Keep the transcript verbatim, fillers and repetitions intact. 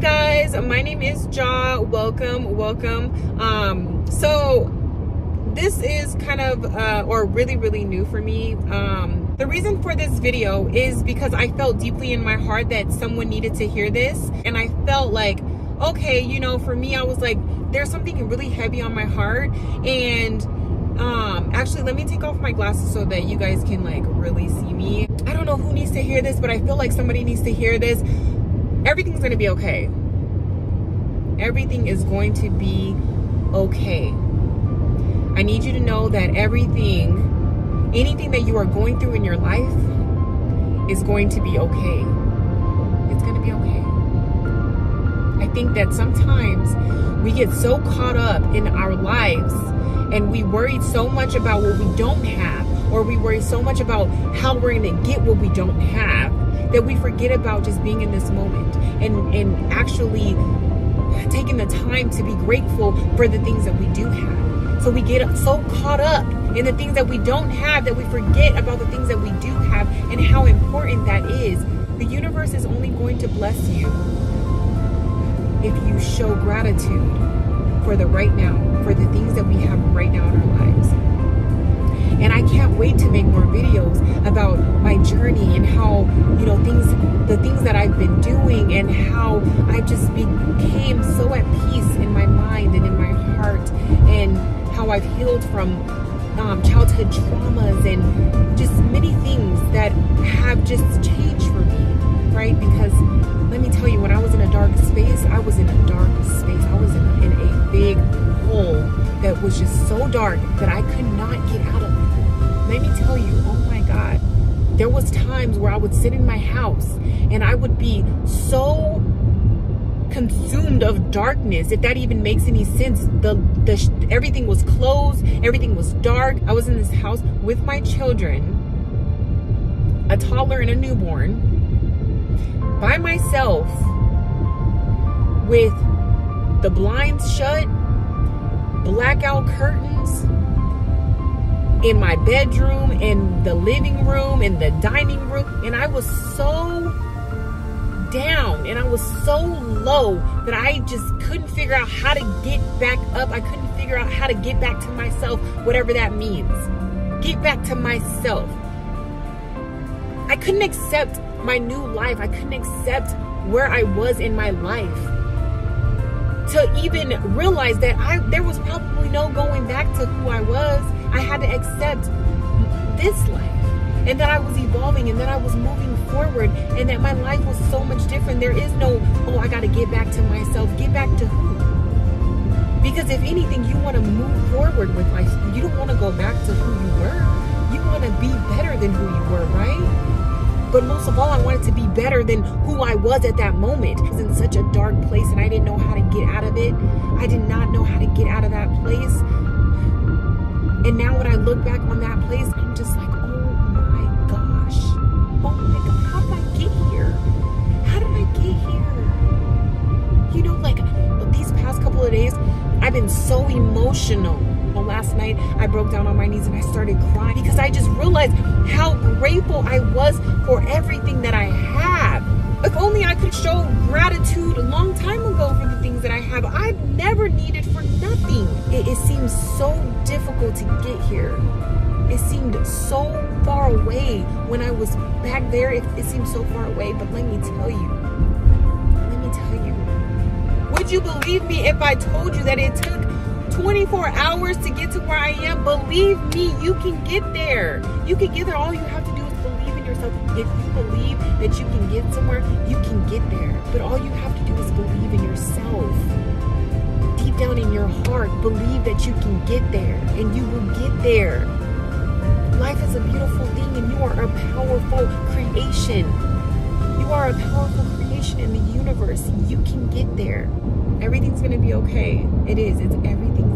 Hi guys, my name is Ja. Welcome, welcome. Um, so this is kind of, uh, or really, really new for me. Um, the reason for this video is because I felt deeply in my heart that someone needed to hear this. And I felt like, okay, you know, for me, I was like, there's something really heavy on my heart. And um, actually, let me take off my glasses so that you guys can like really see me. I don't know who needs to hear this, but I feel like somebody needs to hear this. Everything's gonna be okay. Everything is going to be okay. I need you to know that everything, anything that you are going through in your life is going to be okay. It's gonna be okay. I think that sometimes we get so caught up in our lives and we worry so much about what we don't have, or we worry so much about how we're gonna get what we don't have, that we forget about just being in this moment and, and actually taking the time to be grateful for the things that we do have. So we get so caught up in the things that we don't have that we forget about the things that we do have and how important that is. The universe is only going to bless you if you show gratitude for the right now, for the things that we have right now in our lives. And I can't wait to make more videos about my journey and how, you know, things, the things that I've been doing, and how I just became so at peace in my mind and in my heart, and how I've healed from um, childhood traumas and just many things that have just changed for me, right? Because let me tell you, when I was in a dark space, I was in a dark space. I was in a, in a big hole that was just so dark that I could not get out of. Let me tell you, oh my God, there was times where I would sit in my house and I would be so consumed of darkness, if that even makes any sense. The, the everything was closed, everything was dark. I was in this house with my children, a toddler and a newborn, by myself, with the blinds shut, blackout curtains, in my bedroom, in the living room, in the dining room. And I was so down and I was so low that I just couldn't figure out how to get back up. I couldn't figure out how to get back to myself, whatever that means. Get back to myself. I couldn't accept my new life. I couldn't accept where I was in my life, to even realize that I there was probably no going back to who I was. I had to accept this life, and that I was evolving, and that I was moving forward, and that my life was so much different. There is no, oh, I got to get back to myself. Get back to who? Because if anything, you want to move forward with life. You don't want to go back to who you were. You want to be better than who you were, right? But most of all, I wanted to be better than who I was at that moment. I was in such a dark place, and I didn't know how to get out of it. I did not know how to get out of that place. And now when I look back on that place, I'm just like, oh my gosh. Oh my God, how did I get here? How did I get here? You know, like these past couple of days, I've been so emotional. Well, last night I broke down on my knees and I started crying because I just realized how grateful I was for everything that I have. If only I could show gratitude a long time ago for the things that I have. I've never needed for nothing. It, it seems so difficult to get here. It seemed so far away when I was back there. It, it seemed so far away, but let me tell you, let me tell you. Would you believe me if I told you that it took twenty-four hours to get to where I am? Believe me, you can get there. You can get there. All you have to do is believe in yourself. If you believe that you can get somewhere, you can get there. But all you have to do is believe in yourself. Deep down in your heart, believe that you can get there, and you will get there. Life is a beautiful thing, and you are a powerful creation. You are a powerful creation in the universe. You can get there. Everything's gonna be okay. It is. It's everything.